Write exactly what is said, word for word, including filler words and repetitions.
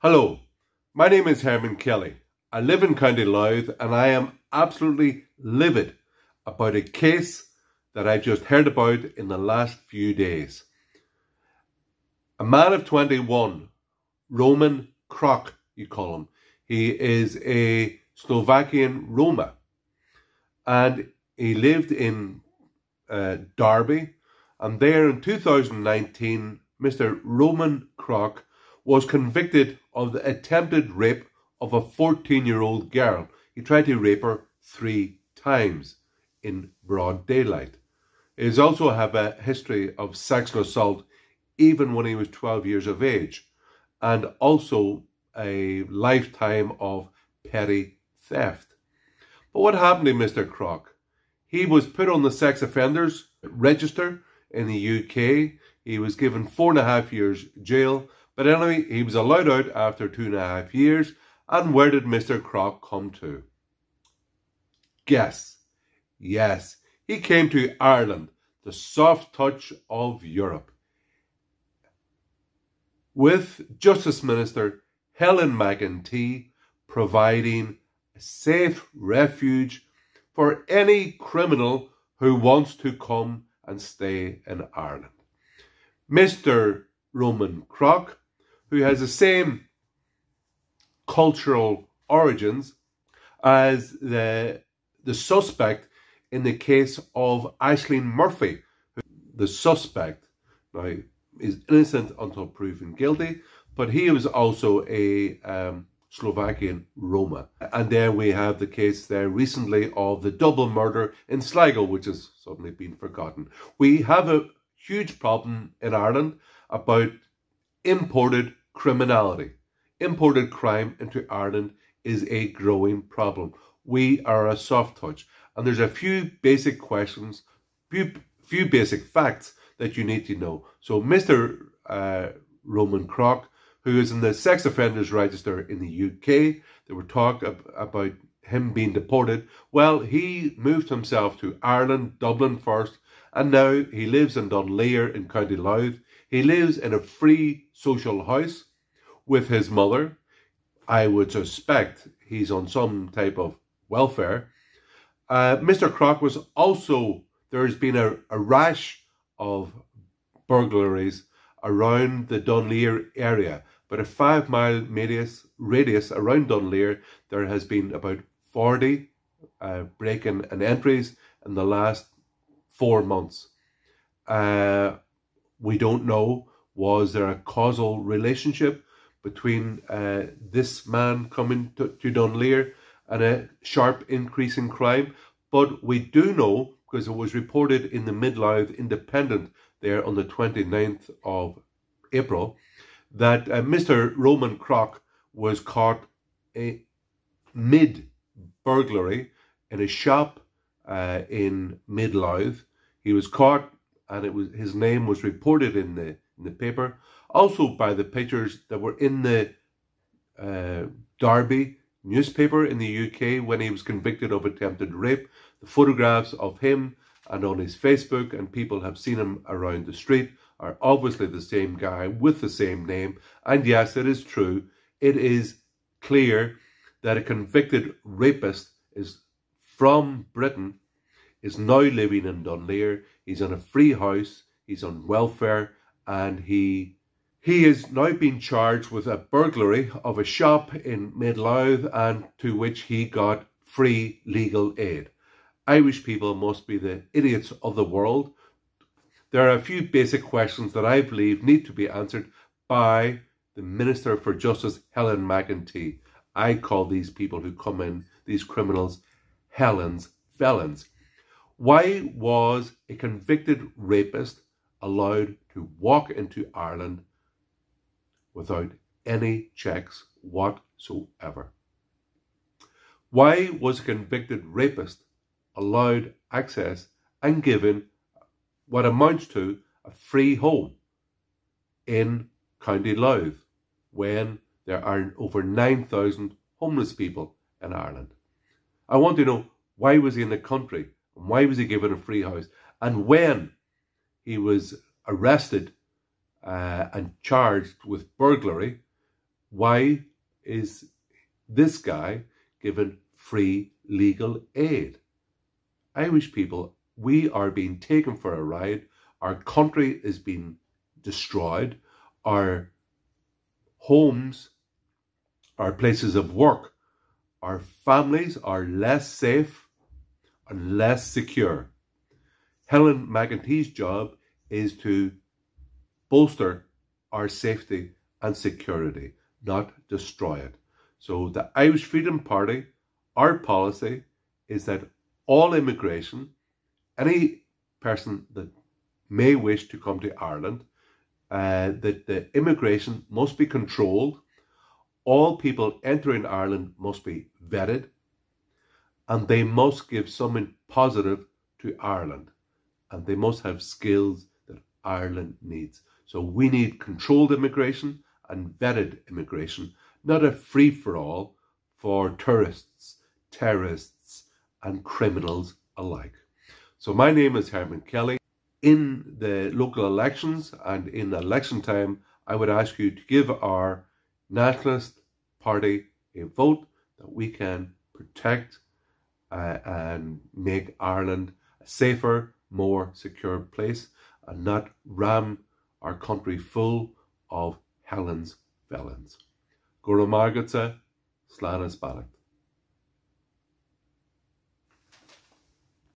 Hello, my name is Hermann Kelly. I live in County Louth and I am absolutely livid about a case that I just heard about in the last few days. A man of twenty-one, Roman Krok, you call him. He is a Slovakian Roma and he lived in uh, Derby, and there in two thousand nineteen, Mister Roman Krok was convicted of the attempted rape of a fourteen-year-old girl. He tried to rape her three times in broad daylight. He also have a history of sexual assault even when he was twelve years of age, and also a lifetime of petty theft. But what happened to Mister Krok? He was put on the sex offenders register in the U K. He was given four and a half years jail. But anyway, he was allowed out after two and a half years. And where did Mister Krok come to? Guess. Yes, he came to Ireland, the soft touch of Europe, with Justice Minister Helen McEntee providing a safe refuge for any criminal who wants to come and stay in Ireland. Mister Roman Krok, who has the same cultural origins as the, the suspect in the case of Aisling Murphy. The suspect now is innocent until proven guilty, but he was also a um, Slovakian Roma. And then we have the case there recently of the double murder in Sligo, which has suddenly been forgotten. We have a huge problem in Ireland about imported criminality. Imported crime into Ireland is a growing problem. We are a soft touch. And there's a few basic questions, few, few basic facts that you need to know. So Mister Uh, Roman Krok, who is in the sex offenders register in the U K, there were talk ab about him being deported. Well, he moved himself to Ireland, Dublin first, and now he lives in Dunleer in County Louth. He lives in a free social house with his mother. I would suspect he's on some type of welfare. Uh, Mister Krok was also, there has been a, a rash of burglaries around the Dunleer area. But a five mile radius, radius around Dunleer, there has been about forty uh, break-in and entries in the last four months. Uh, we don't know, was there a causal relationship between uh, this man coming to, to Dunleer and a sharp increase in crime? But we do know, because it was reported in the Midlothian Independent there on the twenty-ninth of April, that uh, Mister Roman Krok was caught a mid-burglary in a shop uh, in Midlothian. He was caught, and it was his name was reported in the in the paper, also by the pictures that were in the uh, Derby newspaper in the U K when he was convicted of attempted rape. The photographs of him and on his Facebook, and people have seen him around the street, are obviously the same guy with the same name. And yes, it is true. It is clear that a convicted rapist is from Britain, is now living in Dunleer. He's on a free house. He's on welfare. And he he is now being charged with a burglary of a shop in Midlothian, and to which he got free legal aid. Irish people must be the idiots of the world. There are a few basic questions that I believe need to be answered by the Minister for Justice, Helen McEntee. I call these people who come in, these criminals, Helen's felons. Why was a convicted rapist allowed to walk into Ireland without any checks whatsoever? Why was a convicted rapist allowed access and given what amounts to a free home in County Louth when there are over nine thousand homeless people in Ireland? I want to know, why was he in the country? And why was he given a free house? And when he was arrested uh, and charged with burglary, Why is this guy given free legal aid? Irish people, we are being taken for a ride. Our country is being destroyed. Our homes, our places of work, our families are less safe and less secure. Helen McEntee's job is to bolster our safety and security, not destroy it. So the Irish Freedom Party, our policy is that all immigration, any person that may wish to come to Ireland, uh, that the immigration must be controlled. All people entering Ireland must be vetted, and they must give something positive to Ireland, and they must have skills that Ireland needs. So we need controlled immigration and vetted immigration, not a free-for-all for tourists, terrorists and criminals alike. So my name is Hermann Kelly. In the local elections and in election time, I would ask you to give our Nationalist Party a vote, that we can protect uh, and make Ireland a safer, more secure place, and not ram our country full of Helen's felons. Gora Margatsa, Slanas Balak.